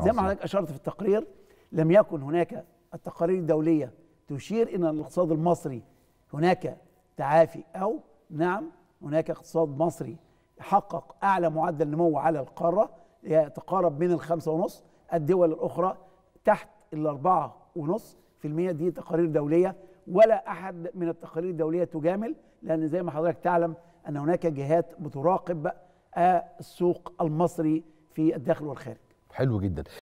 زي ما حضرتك أشرت في التقرير، لم يكن هناك التقارير الدولية تشير إلى الاقتصاد المصري هناك تعافي، أو نعم هناك اقتصاد مصري حقق أعلى معدل نمو على القارة، يتقارب من 5.5، الدول الأخرى تحت 4.5%. دي تقارير دولية، ولا أحد من التقارير الدولية تجامل، لأن زي ما حضرتك تعلم أن هناك جهات بتراقب السوق المصري في الداخل والخارج. حلو جدا.